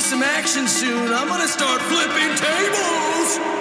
see some action soon. I'm gonna start flipping tables!